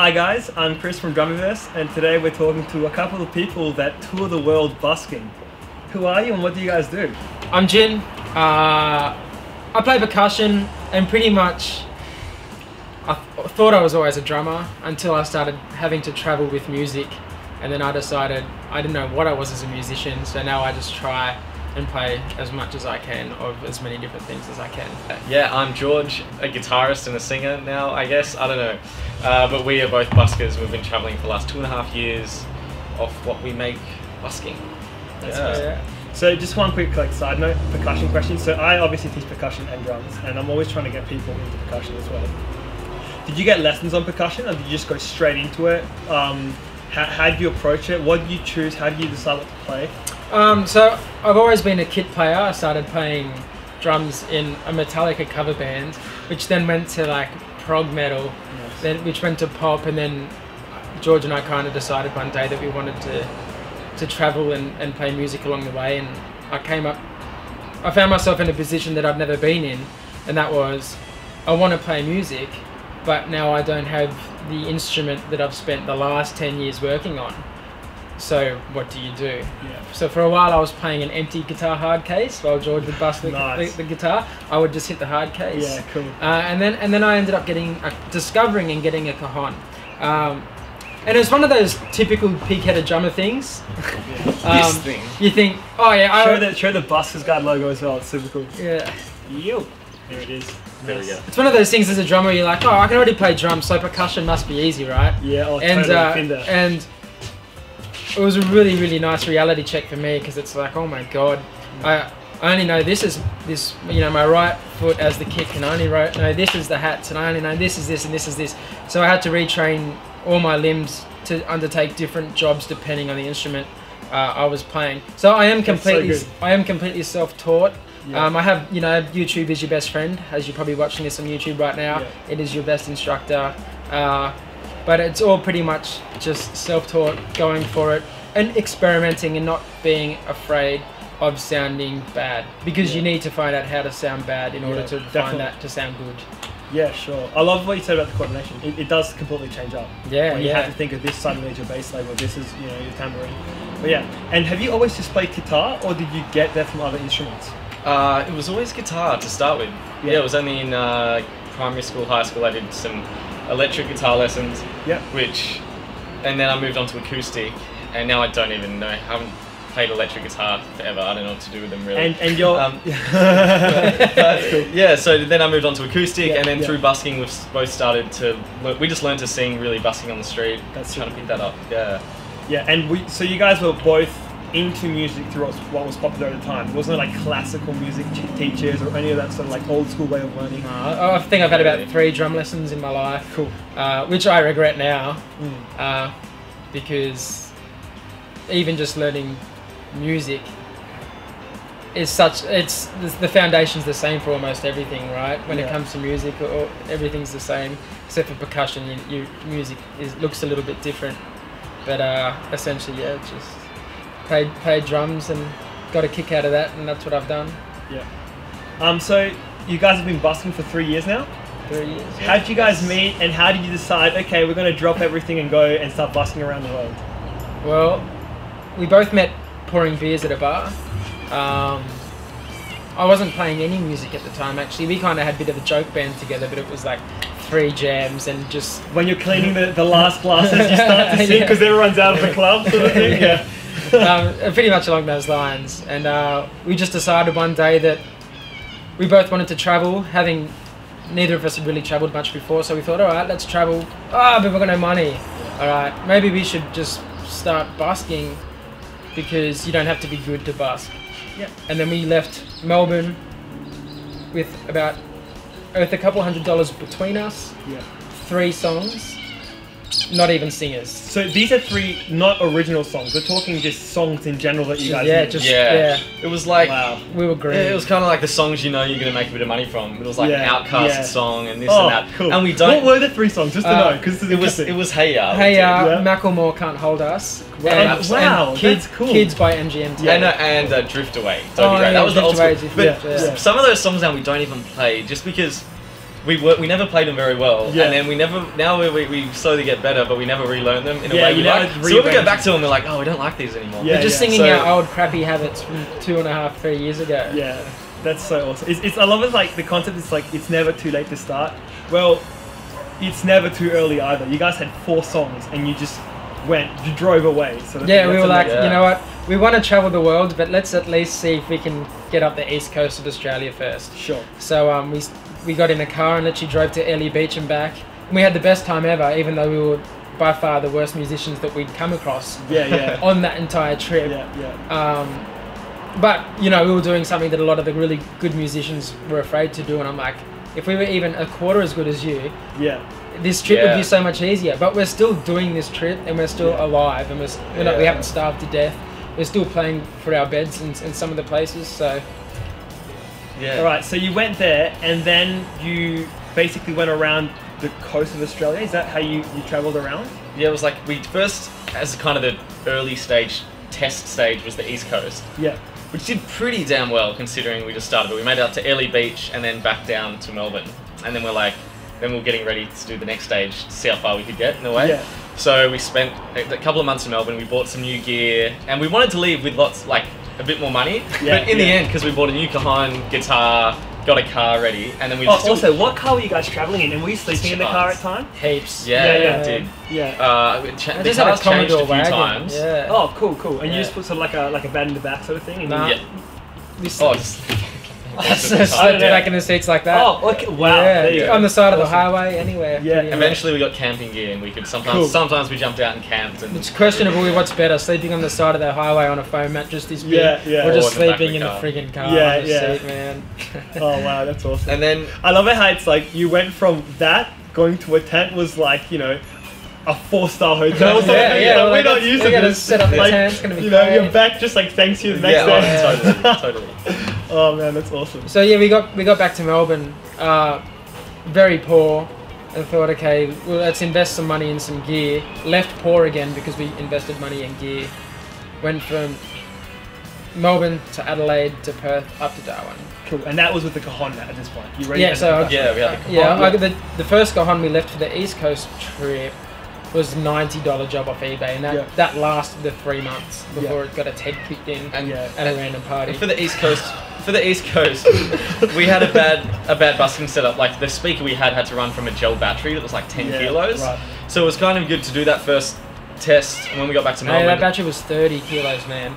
Hi guys, I'm Chris from Drumiverse, and today we're talking to a couple of people that tour the world busking. Who are you and what do you guys do? I'm Jin. I play percussion, and pretty much I thought I was always a drummer until I started having to travel with music, and then I decided I didn't know what I was as a musician, so now I just try and play as much as I can of as many different things as I can. Yeah, I'm George, a guitarist and a singer now, I guess, I don't know. But we are both buskers. We've been travelling for the last 2.5 years of what we make busking. That's awesome. Yeah. So just one quick like side note, percussion question. So I obviously teach percussion and drums, and I'm always trying to get people into percussion as well. Did you get lessons on percussion, or did you just go straight into it? How do you approach it? What do you choose? How do you decide what to play? So I've always been a kid player. I started playing drums in a Metallica cover band, which then went to like prog metal, nice. Then which went to pop, and then George and I kind of decided one day that we wanted to travel and play music along the way, and I found myself in a position that I've never been in, and that was, I want to play music, but now I don't have the instrument that I've spent the last 10 years working on. So what do you do? Yeah. So for a while I was playing an empty guitar hard case while George would bust the, nice. the guitar. I would just hit the hard case. Yeah, cool. And then I ended up discovering and getting a Kahane. And it was one of those typical pig-headed drummer things. Yeah. This thing. You think, oh yeah. Show the Buskers Guide logo as well. It's super cool. Yeah. Yo. There it is. There we go. It's one of those things as a drummer you're like, oh, I can already play drums, so percussion must be easy, right? Yeah. Oh, and it was a really, really nice reality check for me, because it's like, oh my god, I only know this, you know, my right foot as the kick, and I only know this is the hats, and I only know this is this, and this is this. So I had to retrain all my limbs to undertake different jobs depending on the instrument I was playing. So I am completely self-taught. Yeah. I have, you know, YouTube is your best friend, as you're probably watching this on YouTube right now. Yeah. It is your best instructor. But it's all pretty much just self-taught, going for it and experimenting and not being afraid of sounding bad, because you need to find out how to sound bad in order to find that to sound good. Yeah, sure. I love what you said about the coordination. It does completely change up. Yeah, when you have to think of this suddenly as your bass leg, or this is, you know, your tambourine. But yeah, and have you always just played guitar, or did you get that from other instruments? It was always guitar to start with. Yeah, it was only in primary school, high school, I did some electric guitar lessons, and then I moved on to acoustic, and now I don't even know. I haven't played electric guitar forever. I don't know what to do with them really. And you're that's cool. Yeah, so then I moved on to acoustic, and then through busking we've both started to we just learned to sing, really, busking on the street. That's trying to pick that up. Yeah. Yeah, and so you guys were both into music through what was popular at the time. It wasn't like classical music teachers or any of that sort of like old school way of learning. I think I've had about 3 drum lessons in my life, which I regret now, because even just learning music is such, the foundation's the same for almost everything, right? When it comes to music, or everything's the same except for percussion. Your music looks a little bit different, but essentially, just played drums and got a kick out of that, and that's what I've done. Yeah. So you guys have been busking for 3 years now? 3 years. How did you guys meet, and how did you decide, okay, we're going to drop everything and go and start busking around the world? Well, we both met pouring beers at a bar. I wasn't playing any music at the time, actually. We kind of had a bit of a joke band together, but it was like 3 jams, and just... When you're cleaning the last glasses, you start to sing because everyone's out of the club sort of thing? Yeah. Pretty much along those lines, and we just decided one day that we both wanted to travel, having neither of us had really travelled much before, so we thought, alright, let's travel, but we've got no money, alright, maybe we should just start busking, because you don't have to be good to busk. Yeah. And then we left Melbourne with a couple $100 between us, 3 songs. Not even singers. So these are 3 not original songs. We're talking just songs in general that you guys made. It was like, wow. We were green. It was kind of like the songs you know you're going to make a bit of money from. It was like an Outkast song and this and that. Cool. And we don't. What were the 3 songs? Just to know, because it was Hey Ya. Hey Ya, Macklemore, Can't Hold Us. Wow, and Kids, that's cool. Kids by MGMT. Yeah, and Drift Away. Don't be great. That was the old school. But some of those songs now we don't even play just because we never played them very well, and then we never. Now we slowly get better, but we never relearn them in a way we like. So when we go back to them, we're like, oh, we don't like these anymore. Yeah, we're just singing our old crappy habits from 2.5, 3 years ago. Yeah, that's so awesome. It's I love it. Like the concept is like it's never too late to start. Well, it's never too early either. You guys had 4 songs, and you just drove away. Sort of thing. We were like, you know what? We want to travel the world, but let's at least see if we can get up the east coast of Australia first. Sure. So we got in a car and literally drove to Airlie Beach and back. And we had the best time ever, even though we were by far the worst musicians that we'd come across. On that entire trip. But you know, we were doing something that a lot of the really good musicians were afraid to do, and I'm like, if we were even a quarter as good as you, this trip would be so much easier. But we're still doing this trip, and we're still alive, and we're not, we haven't starved to death. We're still playing for our beds in some of the places, so... Yeah. Alright, so you went there, and then you basically went around the coast of Australia? Is that how you travelled around? Yeah, it was like, we first, as kind of the early stage, test stage, was the East Coast. Yeah. Which did pretty damn well, considering we just started. But we made it up to Airlie Beach, and then back down to Melbourne. And then we're like, then we're getting ready to do the next stage, to see how far we could get, in a way. Yeah. So we spent a couple of months in Melbourne, we bought some new gear, and we wanted to leave with lots, like, a bit more money, but in the end, because we bought a new Kahane guitar, got a car ready, and then we... also, what car were you guys travelling in? And were you sleeping in the car at time? Heaps. Yeah, did. Yeah. I just had a Commodore wagon. Yeah. Oh, cool. And you just put sort of like a bed in the back sort of thing? And slept back in the seats like that. Oh, okay. Wow! Yeah. There you go. On the side of the highway, anywhere. Yeah. Eventually, we got camping gear, and we could sometimes we jumped out and camped. And it's questionable what's better: sleeping on the side of the highway on a foam mat, just this big, or just sleeping in the friggin' car. Seat, man. Oh wow, that's awesome. And then I love it how it's like you went from that going to a tent was like, you know, a 4-star hotel or something. Like, we're not using this. Set up the tent. It's gonna be great. You're back just like thanks you the next day. Totally. Oh man, that's awesome. So yeah, we got back to Melbourne, very poor, and thought, okay, well, let's invest some money in some gear. Left poor again because we invested money in gear. Went from Melbourne to Adelaide to Perth up to Darwin. Cool, and that was with the Kahane at this point. You ready? Yeah, so we had the Kahane. Yeah, the first Kahane we left for the East Coast trip was $90 job off eBay, and that lasted the 3 months before it got its head kicked in at a random party. For the East Coast, we had a bad busking setup. Like the speaker we had to run from a gel battery that was like 10 kilos. Right. So it was kind of good to do that first test. And when we got back to Melbourne, that battery was 30 kilos, man.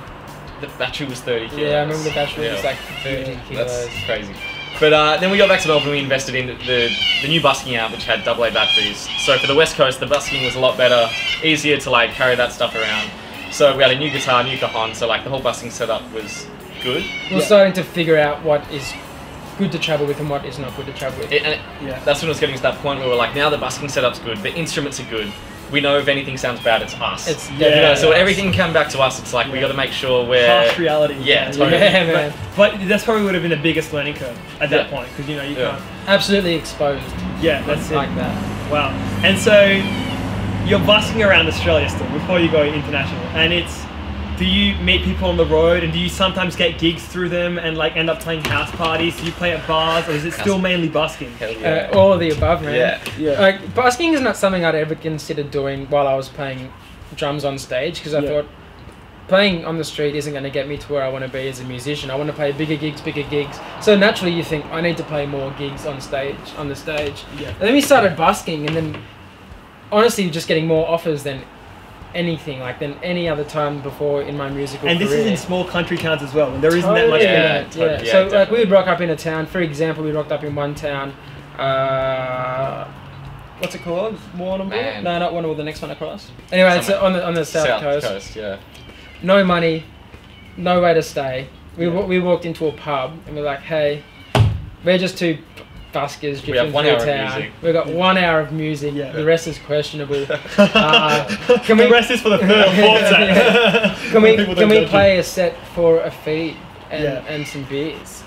The battery was 30 kilos. Yeah, I remember the battery was like 30 kilos. That's crazy. But then we got back to Melbourne, we invested in the new busking amp, which had AA batteries. So for the West Coast, the busking was a lot better, easier to like carry that stuff around. So we had a new guitar, new Kahane, so like the whole busking setup was good. We're starting to figure out what is good to travel with and what is not good to travel with. That's when it was getting to that point where we're like, now the busking setup's good, the instruments are good. We know if anything sounds bad, it's us. So when everything come back to us, it's like we got to make sure we're... Harsh reality. Yeah, totally. Yeah, man. But that's probably would have been the biggest learning curve at that point, because you know, you can't... Absolutely exposed. Yeah, that's it. Like that. Wow. And so, you're busking around Australia still, before you go international, and it's... Do you meet people on the road, and do you sometimes get gigs through them and like end up playing house parties? Do you play at bars, or is it still mainly busking? All of the above, man. Like, busking is not something I'd ever consider doing while I was playing drums on stage, because I thought playing on the street isn't going to get me to where I want to be as a musician. I want to play bigger gigs. So naturally you think, I need to play more gigs on the stage. And then we started busking, and then honestly just getting more offers than anything than any other time before in my musical career. And this is in small country towns as well, and there isn't that much totally. So like we would rock up in a town. For example, we rocked up in one town, what's it called? Warrnambool? No, not Warrnambool, the next one across. Anyway, it's on the south coast. No money, no way to stay. We walked into a pub and we're like, hey, we're just two buskers dripping through town. We've got 1 hour of music. The rest is questionable. The rest is for the third or fourth set. Can we play a set for a fee and some beers?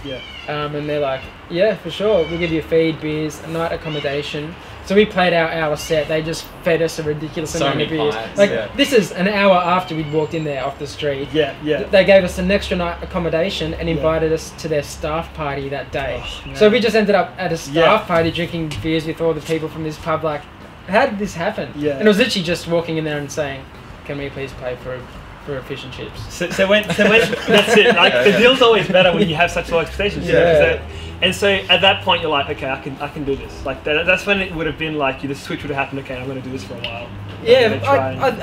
And they're like, yeah, for sure. We'll give you a feed, beers, a night accommodation. So we played our hour set. They just fed us a ridiculous amount of beers. Like this is an hour after we'd walked in there off the street. They gave us an extra night accommodation and invited us to their staff party that day. So we just ended up at a staff party drinking beers with all the people from this pub. Like, how did this happen? And it was literally just walking in there and saying, "Can we please play for fish and chips?" So when that's it. Like the deal's always better when you have such low expectations. And so at that point you're like, okay, I can do this. Like that's when it would have been like the switch would have happened. Okay, I'm going to do this for a while.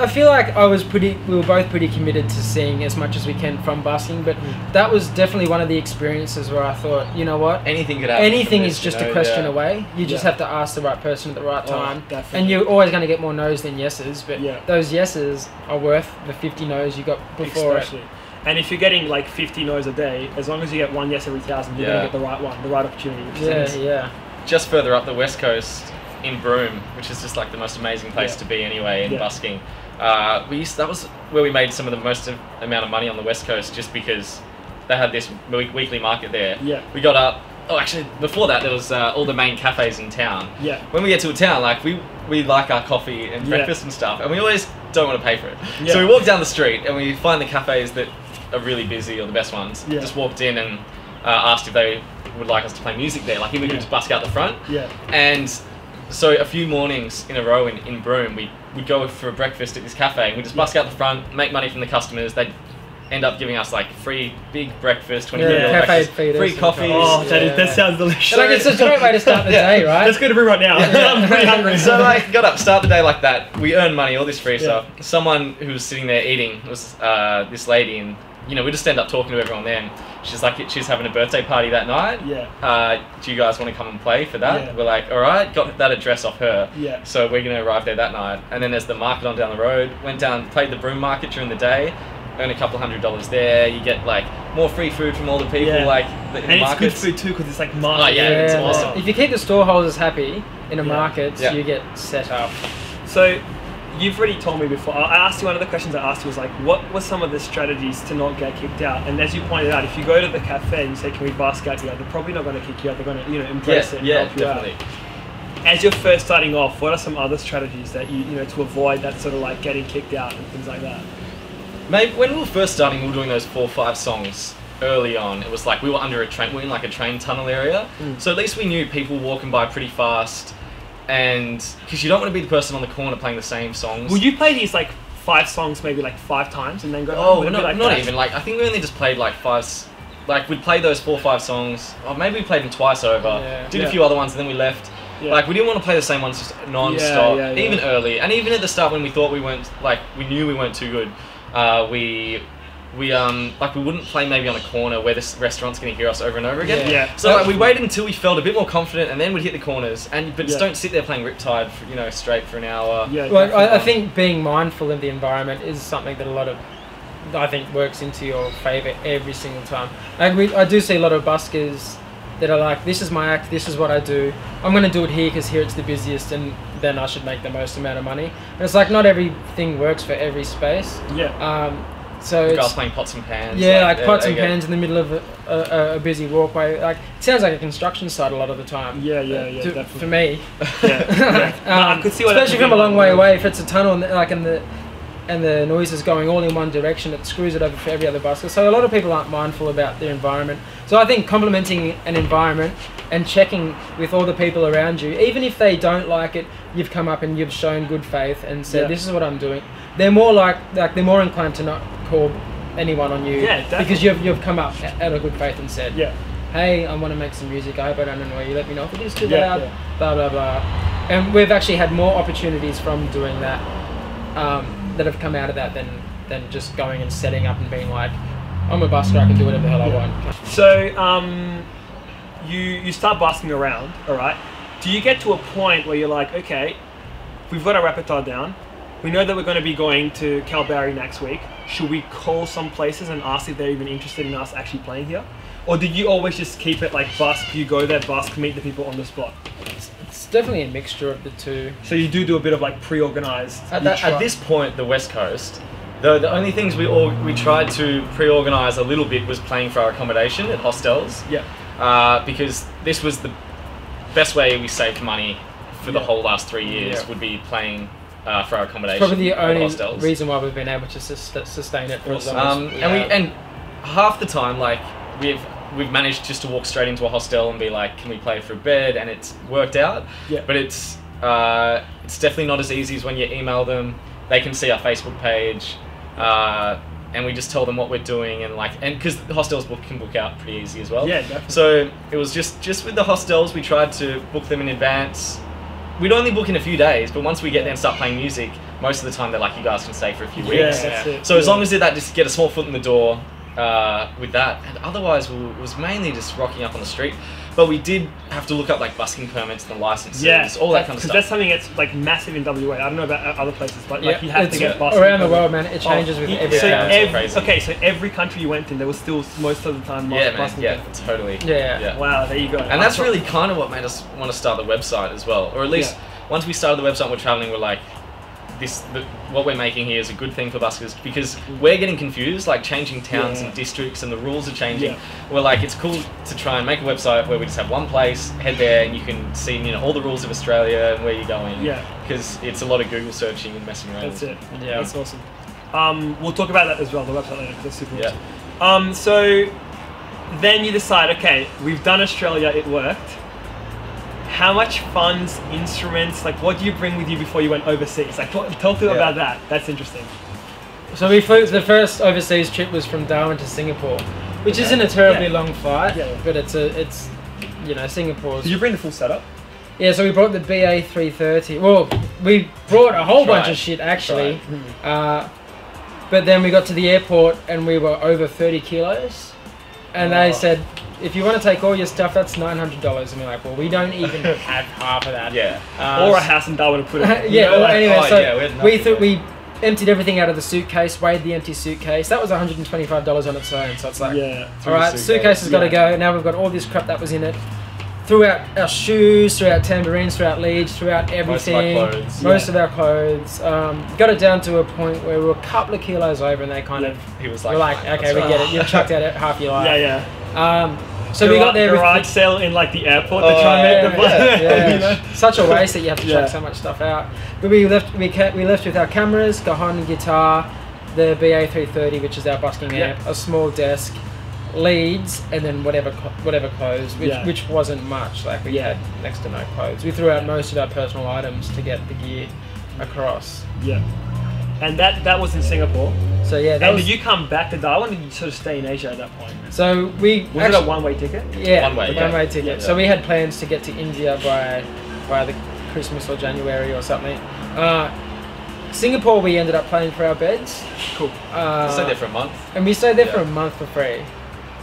I feel like we were both pretty committed to seeing as much as we can from busking, but that was definitely one of the experiences where I thought, you know what, anything could happen. Anything is just a question away. You just have to ask the right person at the right time, and you're always going to get more no's than yeses, but those yeses are worth the 50 no's you got before. Especially. And if you're getting like 50 no's a day, as long as you get one yes every 1,000, you're going to get the right one, the right opportunity. Just further up the west coast, in Broome, which is just like the most amazing place to be anyway in busking. That was where we made some of the most amount of money on the west coast, just because they had this weekly market there. We got up. Oh, actually, before that, there was all the main cafes in town. When we get to a town, like we like our coffee and breakfast and stuff, and we always don't want to pay for it. So we walk down the street and we find the cafes that are really busy or the best ones. Just walked in and asked if they would like us to play music there. Like if we could just busk out the front. And so a few mornings in a row in Broome, we'd go for breakfast at this cafe and we'd just busk out the front, make money from the customers. They'd end up giving us like free big breakfast, free coffees. Oh, that sounds delicious. Like, it's a great way to start the day, right? Let's go to Broome right now. I'm pretty hungry. So like, got up, start the day like that. We earn money, all this free stuff. Someone who was sitting there eating was this lady, and you know, we just end up talking to everyone there. She's like, she's having a birthday party that night. Do you guys want to come and play for that? We're like, all right, got that address off her. So we're going to arrive there that night. And then there's the market on down the road. Went down, played the Broome market during the day. Earn a couple $100 there. You get like more free food from all the people. Like the markets. It's good food too, because it's like market. It's awesome. If you keep the storeholders happy in a market, you get set up. So you've already told me before, I asked you, one of the questions I asked you was like, what were some of the strategies to not get kicked out? And as you pointed out, if you go to the cafe and say, can we busk out together, they're probably not going to kick you out, they're going to, you know, embrace it and help you out. As you're first starting off, what are some other strategies that you know, to avoid that sort of like getting kicked out and things like that? Maybe when we were first starting, we were doing those 4 or 5 songs early on. It was like, we were under a train, we were in like a train tunnel area. So at least we knew people walking by pretty fast, and because you don't want to be the person on the corner playing the same songs. Will you play these like 5 songs maybe like 5 times and then go? Oh, not even like, I think we only just played like 5, like we'd play those 4 or 5 songs. Oh, maybe we played them twice over, did a few other ones and then we left. Like we didn't want to play the same ones just non-stop, even early, and even at the start when we thought we weren't, like we knew we weren't too good, we wouldn't play maybe on a corner where this restaurant's going to hear us over and over again. So like we waited until we felt a bit more confident, and then we'd hit the corners. And but just don't sit there playing Riptide, for, you know, straight for an hour. Well, I think being mindful of the environment is something that I think works into your favour every single time. And I do see a lot of buskers that are like, this is my act, this is what I do. I'm going to do it here because here it's the busiest, and then I should make the most amount of money. And it's like, not everything works for every space. So the guys playing pots and pans. Like pots and pans in the middle of a busy walkway. Like it sounds like a construction site a lot of the time. For me. I could see, especially from a long way away. If it's a tunnel, and the noise is going all in one direction, it screws it over for every other busker. So a lot of people aren't mindful about their environment. So I think complementing an environment and checking with all the people around you, even if they don't like it, you've come up and you've shown good faith and said, this is what I'm doing. They're more like they're more inclined to not call anyone on you, because you've come up out of good faith and said, hey, I want to make some music, I hope I don't annoy you, let me know if it is too loud, blah blah blah. And we've actually had more opportunities from doing that, that have come out of that than just going and setting up and being like, I'm a busker, I can do whatever the hell I want. So you start busking around, alright? Do you get to a point where you're like, okay, we've got our repertoire down, we know that we're going to be going to Kalbarri next week. Should we call some places and ask if they're even interested in us actually playing here? Or do you always just keep it like busk, you go there, busk, meet the people on the spot? It's definitely a mixture of the two. So you do a bit of like pre-organised. At this point, the West Coast, the only things we tried to pre-organise a little bit was playing for our accommodation at hostels. Because this was the best way we saved money for the whole last 3 years would be playing for our accommodation. It's probably the only reason why we've been able to sustain it for as long as and half the time, like, we've managed just to walk straight into a hostel and be like, can we play for a bed? And it's worked out. Yeah. But it's definitely not as easy as when you email them. They can see our Facebook page, and we just tell them what we're doing, and like, and because the hostels can book out pretty easy as well. Yeah, definitely. So it was just with the hostels, we tried to book them in advance. We'd only book in a few days, but once we get there and start playing music, most of the time they're like, you guys can stay for a few weeks. That's it. So as long as they're that, just get a small foot in the door with that, and otherwise it was mainly just rocking up on the street. But we did have to look up like busking permits and the licenses, all that kind of stuff. Because that's something that's like massive in WA. I don't know about other places, but like you have to get busking around the world, man. It changes with every country. Okay, so every country you went in, there was still most of the time busking. Wow, there you go. And that's really kind of what made us want to start the website as well, or at least once we started the website, we're traveling. We're like, what we're making here is a good thing for buskers, because we're getting confused, like changing towns and districts, and the rules are changing. We're like, it's cool to try and make a website where we just have one place, head there, and you can see, you know, all the rules of Australia and where you're going. Yeah. Because it's a lot of Google searching and messing around. That's it. Yeah. That's awesome. We'll talk about that as well, the website later, because that's super awesome. So then you decide, okay, we've done Australia, it worked. How much funds, instruments, like what do you bring with you before you went overseas? Like, talk to them about that. That's interesting. So the first overseas trip was from Darwin to Singapore, which isn't a terribly long flight, but it's you know, Singapore's. Did you bring the full setup? Yeah, so we brought the BA-330. Well, we brought a whole bunch of shit actually, but then we got to the airport and we were over 30 kilos, and they said, if you want to take all your stuff, that's $900, and we're like, well, we don't even have half of that. Or a house in Darwin to put it in. We emptied everything out of the suitcase, weighed the empty suitcase. That was $125 on its own, so it's like, all right, suitcase has got to go. Now we've got all this crap that was in it. Threw out our shoes, threw out tambourines, threw out leads, threw out everything. Most of our clothes. Got it down to a point where we were a couple of kilos over, and they kind of, he was like, okay, we get it. You've chucked out half your life. So we got there garage sale in like the airport to try and make the such a waste that you have to chuck so much stuff out. But we left with our cameras, Kahane guitar, the BA-330, which is our busking amp, a small desk, leads, and then whatever clothes, which wasn't much. Like we had next to no clothes. We threw out most of our personal items to get the gear across. And that was in Singapore. So did you come back to Darwin, or did you sort of stay in Asia at that point? So was it a one-way ticket? One-way ticket. So we had plans to get to India by the Christmas or January or something. Singapore, we ended up playing for our beds. Cool. We stayed there for a month. And we stayed there for a month for free.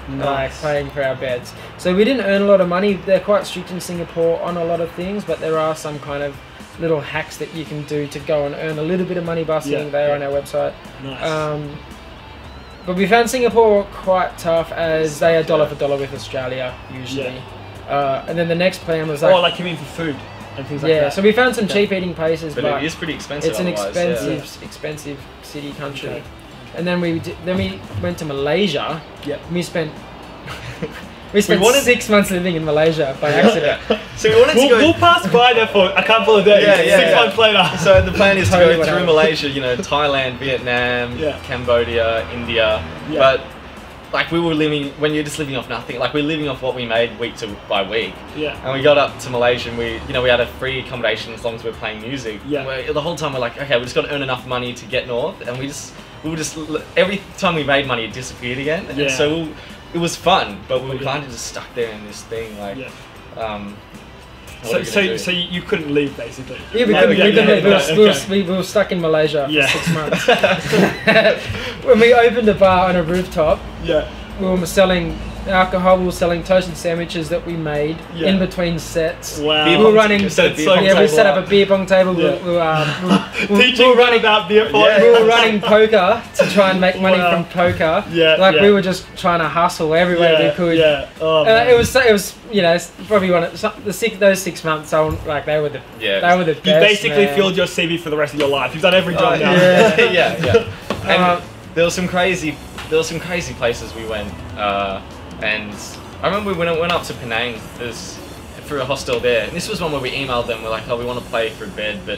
Nice. Like playing for our beds. So we didn't earn a lot of money. They're quite strict in Singapore on a lot of things, but there are some kind of little hacks that you can do to go and earn a little bit of money busking. They're on our website. Nice. But we found Singapore quite tough, as they are dollar for dollar with Australia usually. And then the next plan was like, you mean for food and things like that. So we found some cheap eating places, but it is pretty expensive. It's an expensive city country. Okay. And then we went to Malaysia. And we spent. We wanted 6 months living in Malaysia by accident. So we wanted to go. We'll pass by there for a couple of days. 6 months later. So the plan is to go through Malaysia, you know, Thailand, Vietnam, Cambodia, India. But like we were living, when you're just living off nothing, like we're living off what we made week by week. And we got up to Malaysia, and we had a free accommodation as long as we're playing music. The whole time we're like, okay, we just got to earn enough money to get north, and we every time we made money, it disappeared again. And so it was fun, but we were kind of just stuck there in this thing, like. So you couldn't leave, basically. Yeah, we were stuck in Malaysia for 6 months. When we opened a bar on a rooftop, we were selling alcohol, we were selling toast and sandwiches that we made in between sets. Wow. We were running. We set up a beer pong table. We were running poker to try and make money from poker. We were just trying to hustle every way we could. It was you know, probably those 6 months. They were the they were the best. You basically filled your CV for the rest of your life. You've done every job now. And there were some crazy places we went. And I remember when I went up to Penang, through a hostel there. And this was one where we emailed them, we're like, oh, we want to play through bed, but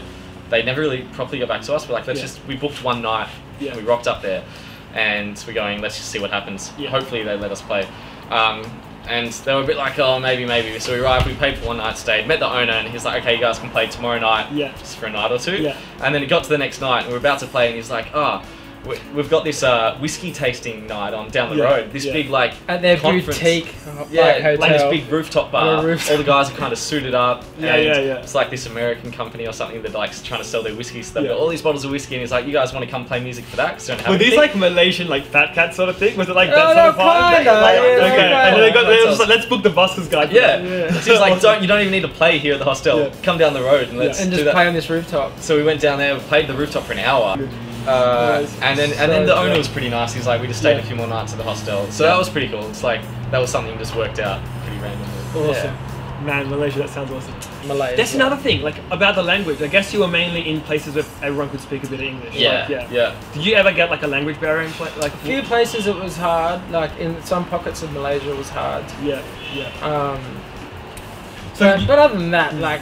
they never really properly got back to us. We're like, let's just, we booked one night, and we rocked up there, and we're going, let's just see what happens. Yeah. Hopefully they let us play. And they were a bit like, oh, maybe, maybe. So we arrived, we paid for one night stay, met the owner, and he's like, okay, you guys can play tomorrow night, just for a night or two. And then it got to the next night, and we were about to play, and he's like, oh, we've got this whiskey tasting night on down the road. This big like at their conference. Boutique, hotel. Like this big rooftop bar. All the guys are kind of suited up. It's like this American company or something that like's trying to sell their whiskey. So they've got all these bottles of whiskey, and he's like, "You guys want to come play music for that?" Cause they don't have anything. Like Malaysian like fat cat sort of thing? Was it like that sort of vibe? And then they was like, "Let's book the Buskers Guide." So he's like, "Don't you don't even need to play here at the hostel? Come down the road and let's just play on this rooftop." So we went down there, we played the rooftop for an hour. And then the owner was pretty nice. He's like, we just stayed a few more nights at the hostel, so that was pretty cool. It's like that was something just worked out pretty randomly. Awesome, man, Malaysia. That sounds awesome. Malaysia. That's another thing, like about the language. I guess you were mainly in places where everyone could speak a bit of English. Did you ever get like a language barrier in place? Like a few places it was hard. Like in some pockets of Malaysia it was hard. But other than that, like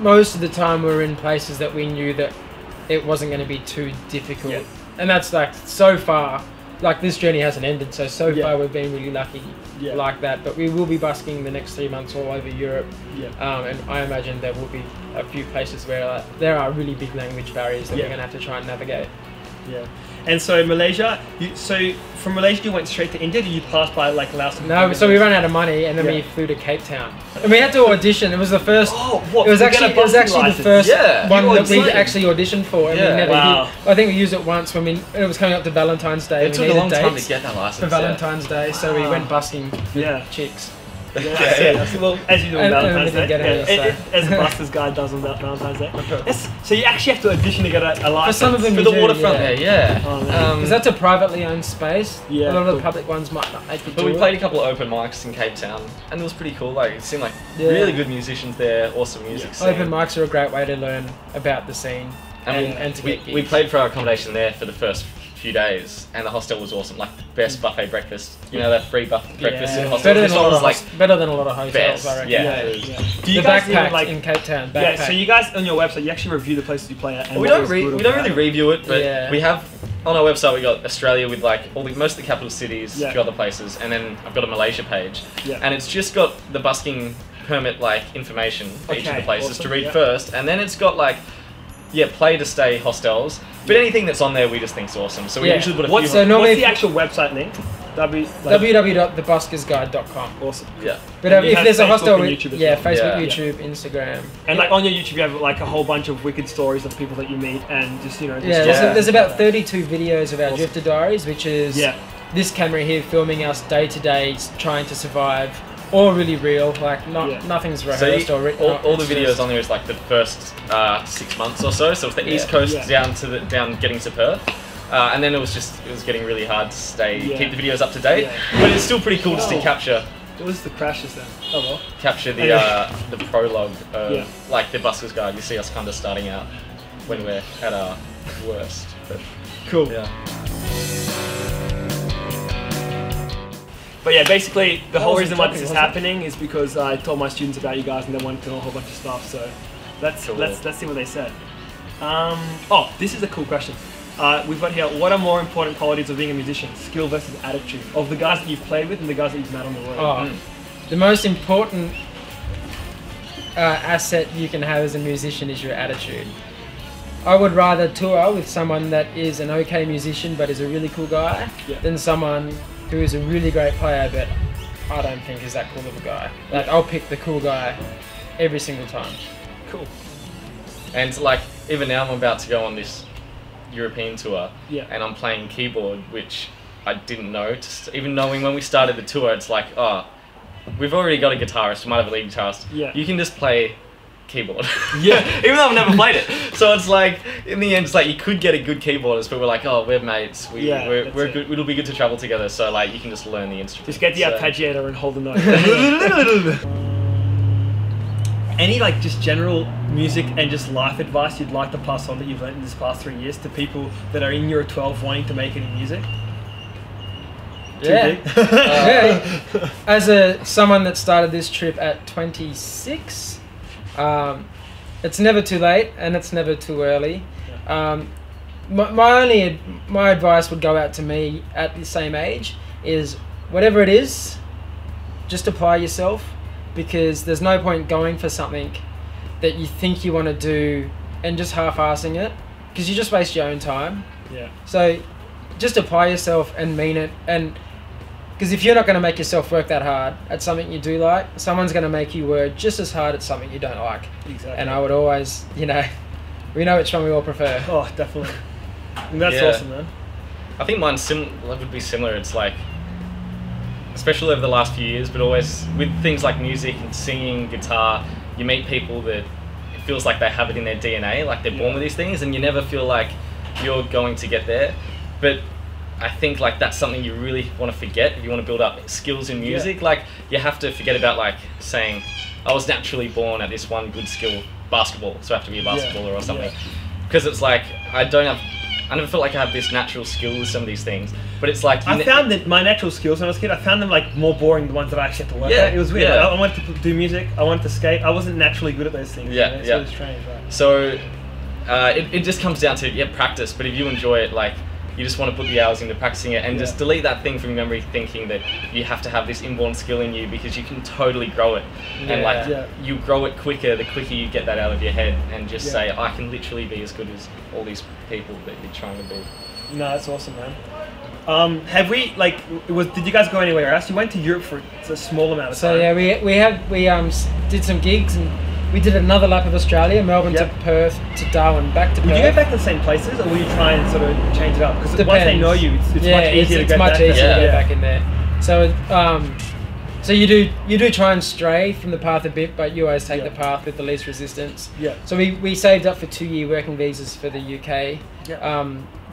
most of the time we were in places that we knew that it wasn't going to be too difficult, and that's like so far. Like this journey hasn't ended, so far we've been really lucky like that. But we will be busking the next 3 months all over Europe, and I imagine there will be a few places where there are really big language barriers that we're going to have to try and navigate. And so Malaysia, so from Malaysia you went straight to India? Did you pass by like Laos? No, so we ran out of money and then we flew to Cape Town. And we had to audition. It was the first, it was actually the first one that we actually auditioned for. And we never did. I think we used it once when it was coming up to Valentine's Day. It took a long time to get that license. For Valentine's Day, so we went busking chicks. Well, as you do on Valentine's Day, as the Buskers Guide does on Valentine's Day. So you actually have to audition to get a license for, some of them for the waterfront there, because that's a privately owned space. A lot of the public ones might not make it. But we played a couple of open mics in Cape Town, and it was pretty cool. Like it seemed like really good musicians there, awesome music scene. Open mics are a great way to learn about the scene, and to get gigs. We played for our accommodation there for the first few days, and the hostel was awesome. Like the best buffet breakfast, you know, that free buffet breakfast in the hostel. Better than a lot of hotels, I reckon. Do you guys backpack like in Cape Town? So you guys on your website, you actually review the places you play at. And we don't really review it, but we have on our website. We got Australia with like most of the capital cities, a few other places, and then I've got a Malaysia page, and it's just got the busking permit like information for each of the places to read first, and then it's got like. Play to stay hostels. But anything that's on there we just think's awesome. So we usually put a few... So what's the actual website name? www.thebuskersguide.com. Awesome. But if there's a hostel... Facebook, YouTube, Instagram. And like on your YouTube you have like a whole bunch of wicked stories of people that you meet and just, you know... There's about 32 videos of our Drifter Diaries, which is this camera here filming us day to day, trying to survive. All really real, like nothing's rehearsed or written. All the videos on there is like the first 6 months or so. So it's the East Coast down getting to Perth, and then it was getting really hard to stay keep the videos up to date. But it's still pretty cool to still capture. What was the crashes then? Oh well. Capture the prologue of like the Buskers Guide. You see us kind of starting out when we're at our worst. But, cool. But yeah, basically the whole reason why this is happening is because I told my students about you guys and they wanted to know a whole bunch of stuff. So let's see what they said. Oh, this is a cool question. We've got here, what are more important qualities of being a musician? Skill versus attitude. Of the guys that you've played with and the guys that you've met on the road. The most important asset you can have as a musician is your attitude. I would rather tour with someone that is an okay musician but is a really cool guy than someone who is a really great player, but I don't think is that cool of a guy. Like, I'll pick the cool guy every single time. Cool. And like, even now I'm about to go on this European tour, and I'm playing keyboard, which I didn't know. Just even knowing when we started the tour, it's like, oh, we've already got a guitarist, we might have a lead guitarist. You can just play keyboard. Even though I've never played it. So it's like, in the end, it's like you could get a good keyboardist, but we're like, oh, we're mates. We're good. It'll be good to travel together. So like, you can just learn the instrument. Just get the arpeggiator and hold the note. Any like just general music and just life advice you'd like to pass on that you've learned in this past 3 years to people that are in year 12 wanting to make any music? Yeah. Yeah. As someone that started this trip at 26, it's never too late and it's never too early. My advice would go out to me at the same age is whatever it is, just apply yourself, because there's no point going for something that you think you want to do and just half-assing it, because you just waste your own time. Yeah. So just apply yourself and mean it, and because if you're not going to make yourself work that hard at something you do like, someone's going to make you work just as hard at something you don't like. Exactly. And I would always, you know, we know which one we all prefer. Oh, definitely. And that's awesome, man. I think mine would be similar. It's like, especially over the last few years, but always with things like music and singing, guitar, you meet people that it feels like they have it in their DNA, like they're born with these things, and you never feel like you're going to get there. But I think like that's something you really want to forget if you want to build up skills in music. Like you have to forget about like saying, I was naturally born at this one good skill, basketball, so I have to be a basketballer or something. Because it's like, I never felt like I had this natural skill with some of these things, but it's like... I found that my natural skills when I was a kid, I found them like more boring than the ones that I actually had to work at. It was weird. Like, I wanted to do music, I wanted to skate, I wasn't naturally good at those things. Yeah, you know? It's really strange, right? So it just comes down to, practice, but if you enjoy it, like, you just want to put the hours into practicing it and just delete that thing from your memory, thinking that you have to have this inborn skill in you, because you can totally grow it. And like, you grow it quicker, the quicker you get that out of your head and just say, I can literally be as good as all these people that you're trying to be. No, that's awesome, man. Have we, like, did you guys go anywhere else? You went to Europe for a small amount of time. So yeah, we did some gigs, and we did another lap of Australia, Melbourne to Perth to Darwin, back to Perth. Would you go back to the same places, or will you try and sort of change it up? Because once they know you, it's much easier to go back in there. So, so you do try and stray from the path a bit, but you always take the path with the least resistance. Yeah. So we saved up for 2-year working visas for the UK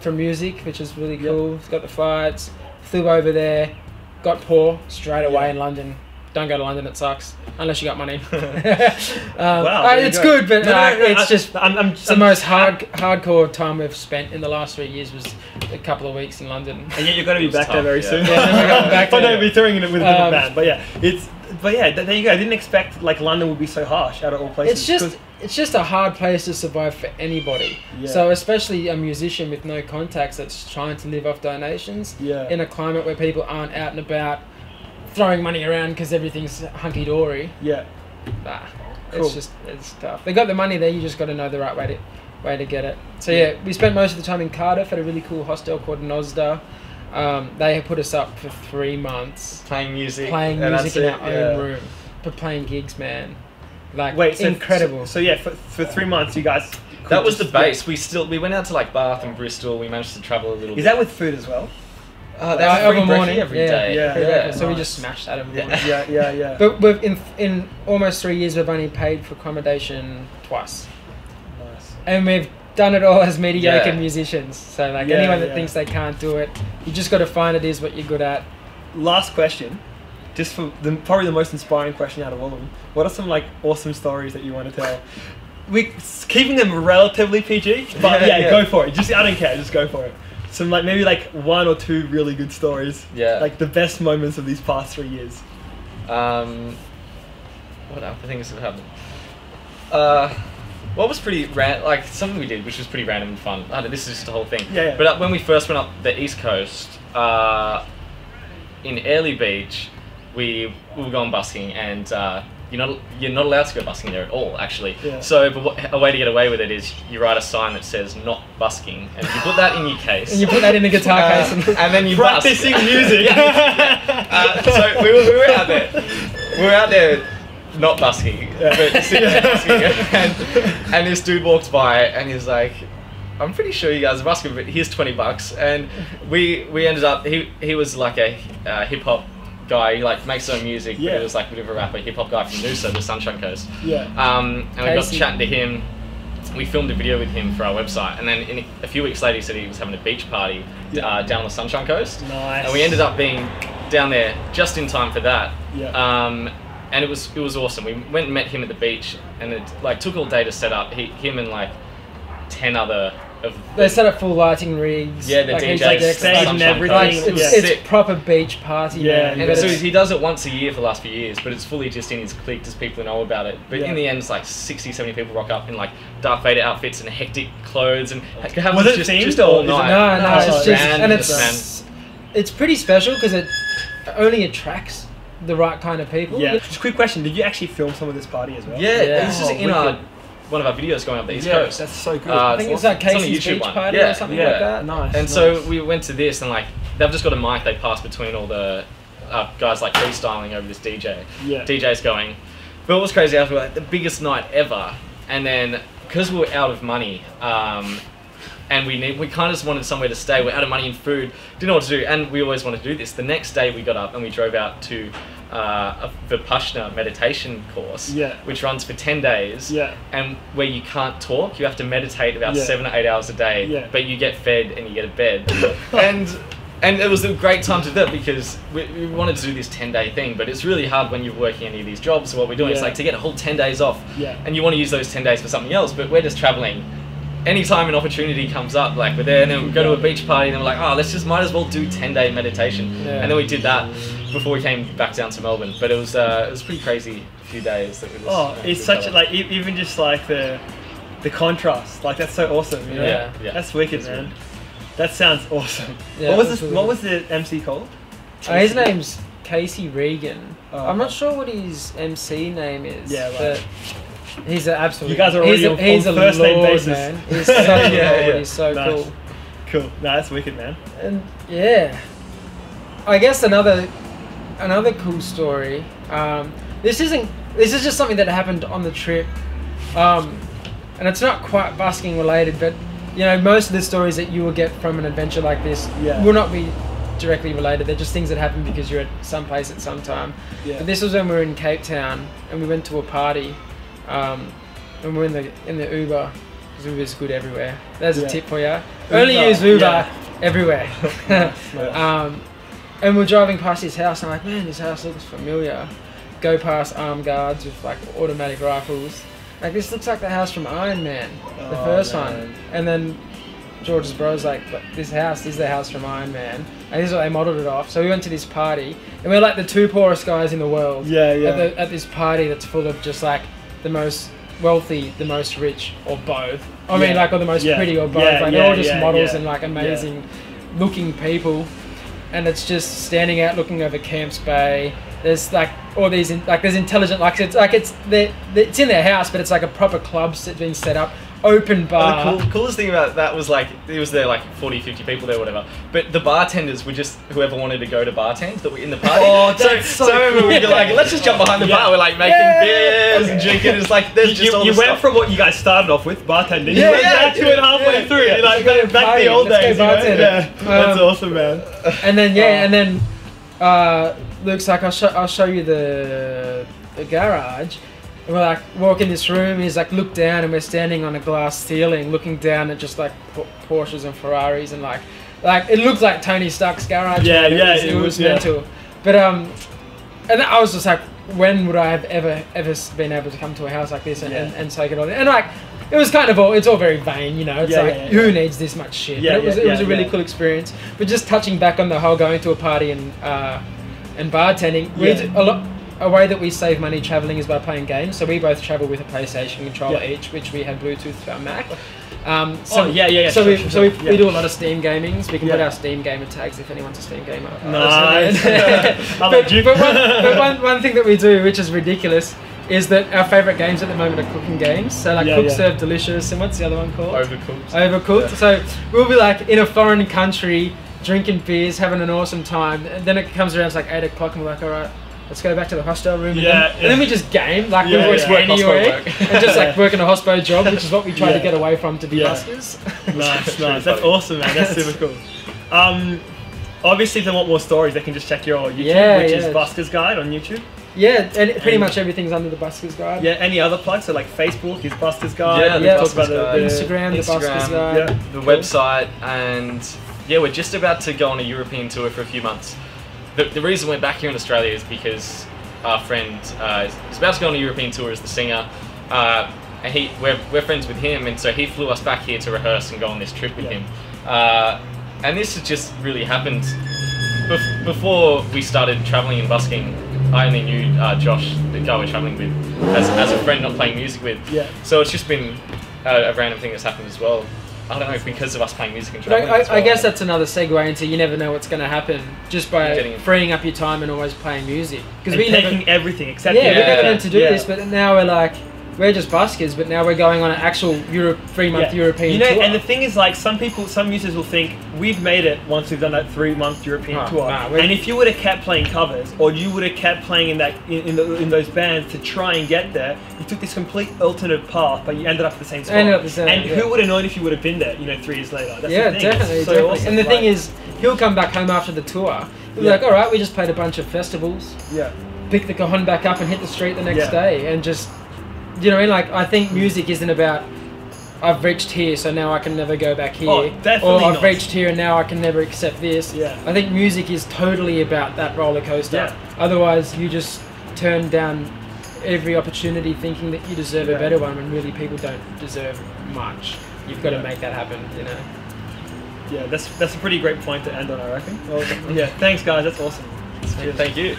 for music, which is really cool. Got the flights, flew over there, got poor straight away in London. Don't go to London, it sucks. Unless you got money. Wow, it's good, but it's the most hardcore time we've spent in the last 3 years was a couple of weeks in London. And yet you're going to be back there very soon. Yeah, then we're going back there. We're touring it with a different band, but yeah, it's. But yeah, there you go. I didn't expect like London would be so harsh out of all places. It's just a hard place to survive for anybody. Yeah. So especially a musician with no contacts that's trying to live off donations in a climate where people aren't out and about, throwing money around because everything's hunky-dory. Yeah. Nah, cool. It's tough. They got the money there, you just got to know the right way to get it. So yeah, we spent most of the time in Cardiff at a really cool hostel called Nosda. They had put us up for 3 months. Playing music in our own room. But playing gigs, man. Like, incredible. So yeah, for 3 months you guys... That was the base. We went out to like Bath and Bristol. We managed to travel a little bit. Is that with food as well? Every morning, every day. Yeah. So we just smashed that every morning. Yeah. But we've in almost 3 years, we've only paid for accommodation twice. Nice. And we've done it all as mediocre musicians. So like anyone that thinks they can't do it, you just got to find it is what you're good at. Last question, just for probably the most inspiring question out of all of them. What are some like awesome stories that you want to tell? We're keeping them relatively PG, but go for it. I don't care. Just go for it. Some like maybe like 1 or 2 really good stories. Yeah. Like the best moments of these past 3 years. What other things have happened? What was pretty like something we did, which was pretty random and fun. This is just the whole thing. Yeah. But when we first went up the East Coast, in Airlie Beach, we were going busking, and you're not allowed to go busking there at all, actually. Yeah. So a way to get away with it is you write a sign that says "not busking," and you put that in your case. And you put that in the guitar case, and then you practicing music. So we were out there. We were out there, not busking, but sitting there busking, and this dude walks by, and he's like, "I'm pretty sure you guys are busking, but here's $20." And we ended up. He was like a hip hop guy, he like makes his own music, but he was like a bit of a rapper, hip-hop guy from Noosa, the Sunshine Coast. Yeah. And we got chatting to him, we filmed a video with him for our website, and then a few weeks later he said he was having a beach party down the Sunshine Coast. Nice. And we ended up being down there just in time for that. Yeah. And it was awesome. We went and met him at the beach, and it like took all day to set up, him and like 10 other They set up full lighting rigs. Yeah, the like DJs, like the stage and everything. Like, it's proper beach party. Yeah, man. Yeah. So he does it once a year for the last few years, but it's fully just in his clique, just people who know about it. But in the end, it's like 60, 70 people rock up in like Darth Vader outfits and hectic clothes, and was it just all night. No, it's just band, and it's pretty special because it only attracts the right kind of people. Yeah. Just a quick question: did you actually film some of this party as well? Yeah. This is in our. One of our videos going up the East Coast. That's so good. I think it's like Casey's Beach Party or something like that. Nice. And so we went to this, and like they've just got a mic they pass between all the guys like freestyling over this DJ. Yeah. DJ's going. But it was crazy after like the biggest night ever, and then because we were out of money, and we kind of just wanted somewhere to stay. We're out of money and food. Didn't know what to do, and we always wanted to do this. The next day we got up and we drove out to. The Vipassana meditation course, which runs for 10 days, and where you can't talk, you have to meditate about 7 or 8 hours a day, but you get fed and you get a bed, and it was a great time to do it because we wanted to do this 10-day thing, but it's really hard when you're working any of these jobs. So what we're doing is like to get a whole 10 days off, and you want to use those 10 days for something else, but we're just traveling. Anytime an opportunity comes up, like we're there and then we go to a beach party and then we're like, oh, let's just might as well do 10-day meditation, and then we did that before we came back down to Melbourne. But it was pretty crazy a few days that we just. Oh, it's such a, like even just like the contrast, like that's so awesome. You know? Yeah, that's wicked, man. Weird. That sounds awesome. Yeah, what was the MC called? His name's Casey Regan. Oh, I'm not sure what his MC name is. Yeah, right. But he's an absolute. You guys are already on first name basis, man. He's such a lord. He's so cool. Cool. No, that's wicked, man. And yeah, I guess another cool story. This is just something that happened on the trip, and it's not quite busking related, but you know, most of the stories that you will get from an adventure like this will not be directly related. They're just things that happen because you're at some place at some time. Yeah. But this was when we were in Cape Town and we went to a party, and we were in the Uber. Because Uber's good everywhere. There's a tip for you. Only use Uber everywhere. Nice. And we're driving past his house, and I'm like, man, his house looks familiar. Go past armed guards with like automatic rifles. Like, this looks like the house from Iron Man, the first one. And then George's bro's like, but this house is the house from Iron Man. And this is what they modelled it off. So we went to this party, and we're like the two poorest guys in the world. At this party that's full of just like the most wealthy, the most rich, or both. I mean, like, or the most pretty, or both. Like, they're all just models and like amazing looking people. And it's just standing out looking over Camps Bay. There's like all these, there's intelligent, it's in their house, but it's like a proper club being set up, open bar. The coolest thing about that was like, it was there like 40, 50 people there, whatever. But the bartenders were just whoever wanted to go to bartend that were in the party. Oh, that's so we'd be like, let's just jump behind the bar. We're like making beers and drinking. It's like, there's just all this stuff. You went from what you guys started off with, bartending, you went back to it halfway through. You're like, back to the old days. That's awesome, man. And then, Luke's like, I'll show you the garage. And we're like, walk in this room, and he's like, look down, and we're standing on a glass ceiling, looking down at just like Porsches and Ferraris, and like it looked like Tony Stark's garage. It was mental. But and I was just like, when would I have ever been able to come to a house like this and take it on? And like, it was kind of it's all very vain, you know. It's who needs this much shit? Yeah, but it was a really cool experience. But just touching back on the whole going to a party and bartending, a way that we save money traveling is by playing games. So we both travel with a PlayStation controller each, which we have Bluetooth for our Mac. So we do a lot of Steam gamings. We can put our Steam gamer tags if anyone's a Steam gamer. Nice. But one thing that we do, which is ridiculous, is that our favourite games at the moment are cooking games. So like Cook, Serve, Delicious, and what's the other one called? Overcooked. Overcooked. Yeah. So we'll be like in a foreign country, drinking beers, having an awesome time. And then it comes around, it's like 8 o'clock, and we're like, all right, let's go back to the hostel room again. And then we just game, like we always work anywhere. And just like working a hospo job, which is what we try to get away from to be buskers. Nice. That's awesome, man. That's super cool. Obviously, if they want more stories, they can just check your YouTube, which is Buskers Guide on YouTube. Yeah, and pretty much everything's under the Buskers Guide. Yeah, any other plugs? So like Facebook is Buskers Guide. Yeah, the Instagram, the Buskers Guide. Yeah. The website, and we're just about to go on a European tour for a few months. The reason we're back here in Australia is because our friend is about to go on a European tour as the singer. and we're friends with him, and so he flew us back here to rehearse and go on this trip with him. And this has just really happened. Before we started travelling and busking, I only knew Josh, the guy we're travelling with, as a friend, not playing music with. Yeah. So it's just been a random thing that's happened as well. I don't know, because of us playing music and traveling. I guess that's another segue into you never know what's going to happen just by freeing up your time and always playing music. Because we're taking everything except we never meant to do this, but now we're like, we're just buskers, but now we're going on an actual three-month European tour. And the thing is, like, some users will think we've made it once we've done that three-month European tour. And if you would have kept playing covers, or you would have kept playing in those bands to try and get there, you took this complete alternative path, but you ended up at the same spot. Who would have known if you would have been there, you know, 3 years later? That's the thing. Definitely. So awesome. And the thing is, he'll come back home after the tour. He'll be like, all right, we just played a bunch of festivals. Yeah. Pick the Kahane back up and hit the street the next day, and just. You know what I mean? Like, I think music isn't about, I've reached here, so now I can never go back here. Oh, definitely or I've reached here and now I can never accept this. Yeah. I think music is totally about that roller coaster. Yeah. Otherwise, you just turn down every opportunity thinking that you deserve a better one, when really people don't deserve much. You've got to make that happen, you know? Yeah, that's a pretty great point to end on, I reckon. Awesome. Yeah, thanks guys, that's awesome. Cheers. Thank you.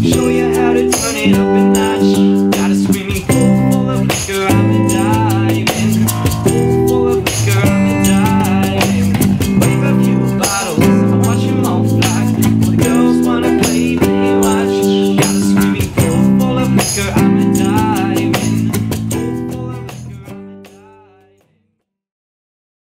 Show you how to turn it up and